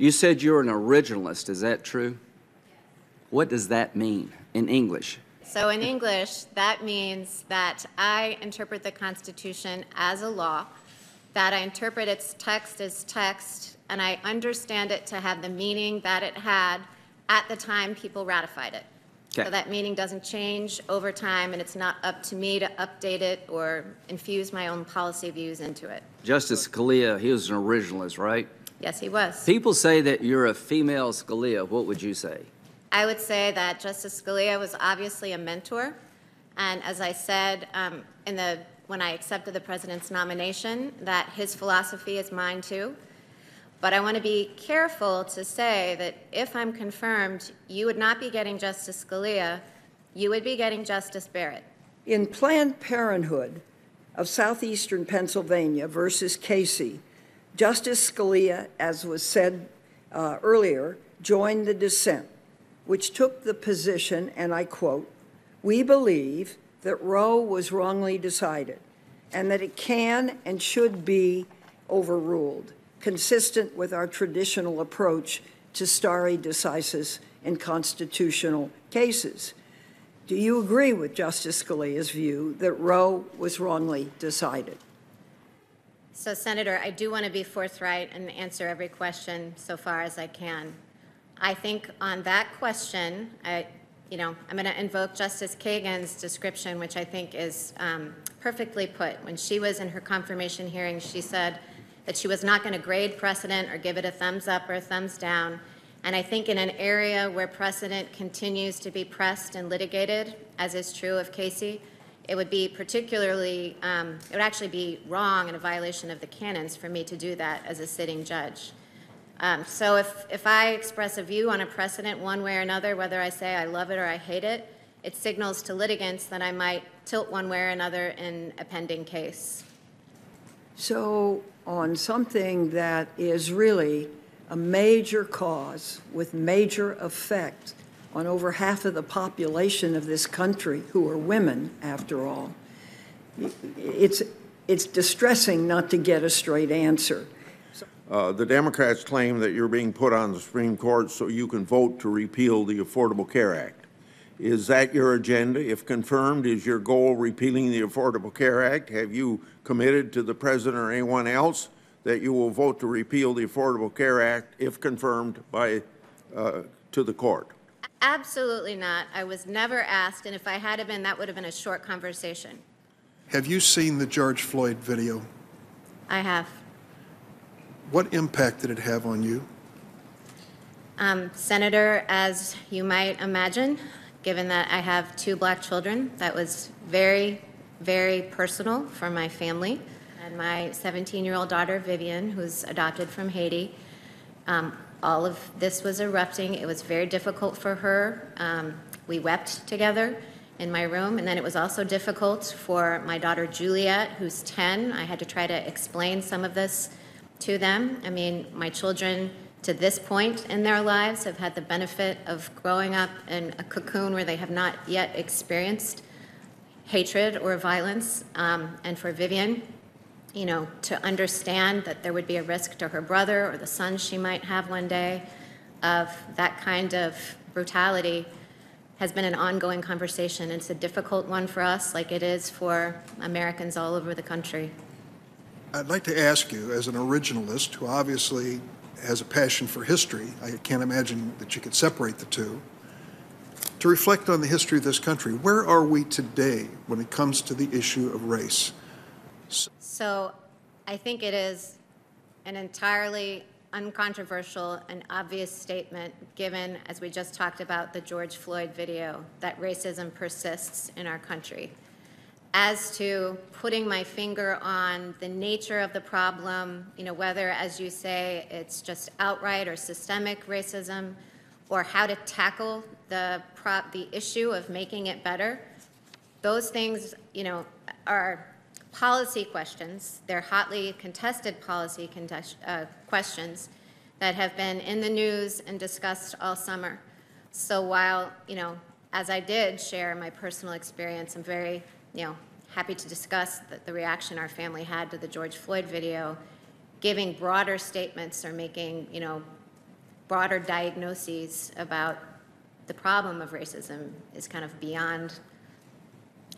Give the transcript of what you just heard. You said you're an originalist. Is that true? What does that mean in English? So in English, that means that I interpret the Constitution as a law, that I interpret its text as text, and I understand it to have the meaning that it had at the time people ratified it. Okay. So that meaning doesn't change over time, and it's not up to me to update it or infuse my own policy views into it. Justice Scalia, he was an originalist, right? Yes, he was. People say that you're a female Scalia. What would you say? I would say that Justice Scalia was obviously a mentor, and as I said when I accepted the president's nomination, that his philosophy is mine too. But I want to be careful to say that if I'm confirmed, you would not be getting Justice Scalia, you would be getting Justice Barrett. In Planned Parenthood of Southeastern Pennsylvania versus Casey, Justice Scalia, as was said earlier, joined the dissent, which took the position, and I quote, "We believe that Roe was wrongly decided and that it can and should be overruled, consistent with our traditional approach to stare decisis in constitutional cases." Do you agree with Justice Scalia's view that Roe was wrongly decided? So, Senator, I do want to be forthright and answer every question so far as I can. I think on that question, I'm going to invoke Justice Kagan's description, which I think is perfectly put. When she was in her confirmation hearing, she said that she was not going to grade precedent or give it a thumbs up or a thumbs down. And I think in an area where precedent continues to be pressed and litigated, as is true of Casey, it would be particularly, it would actually be wrong and a violation of the canons for me to do that as a sitting judge. So if I express a view on a precedent one way or another, whether I say I love it or I hate it, it signals to litigants that I might tilt one way or another in a pending case. So on something that is really a major cause with major effect on over half of the population of this country, who are women, after all, it's distressing not to get a straight answer. The Democrats claim that you're being put on the Supreme Court so you can vote to repeal the Affordable Care Act. Is that your agenda? If confirmed, is your goal repealing the Affordable Care Act? Have you committed to the president or anyone else that you will vote to repeal the Affordable Care Act if confirmed by to the court? Absolutely not. I was never asked, and if I had been, that would have been a short conversation. Have you seen the George Floyd video? I have. What impact did it have on you? Senator, as you might imagine, given that I have two black children, that was very, very personal for my family. And my 17-year-old daughter, Vivian, who's adopted from Haiti, all of this was erupting. It was very difficult for her. We wept together in my room. And then it was also difficult for my daughter, Juliet, who's 10. I had to try to explain some of this to them. I mean, my children to this point in their lives have had the benefit of growing up in a cocoon where they have not yet experienced hatred or violence. And for Vivian, you know, to understand that there would be a risk to her brother or the son she might have one day of that kind of brutality has been an ongoing conversation. It's a difficult one for us, like it is for Americans all over the country. I'd like to ask you, as an originalist who obviously has a passion for history, I can't imagine that you could separate the two, to reflect on the history of this country. Where are we today when it comes to the issue of race? So I think it is an entirely uncontroversial and obvious statement, given, as we just talked about, the George Floyd video, that racism persists in our country. As to putting my finger on the nature of the problem, you know, whether, as you say, it's just outright or systemic racism, or how to tackle the issue of making it better, those things, you know, are policy questions. They're hotly contested policy questions that have been in the news and discussed all summer. So while, you know, as I did share my personal experience, I'm very, you know, happy to discuss the reaction our family had to the George Floyd video. Giving broader statements or making, you know, broader diagnoses about the problem of racism is kind of beyond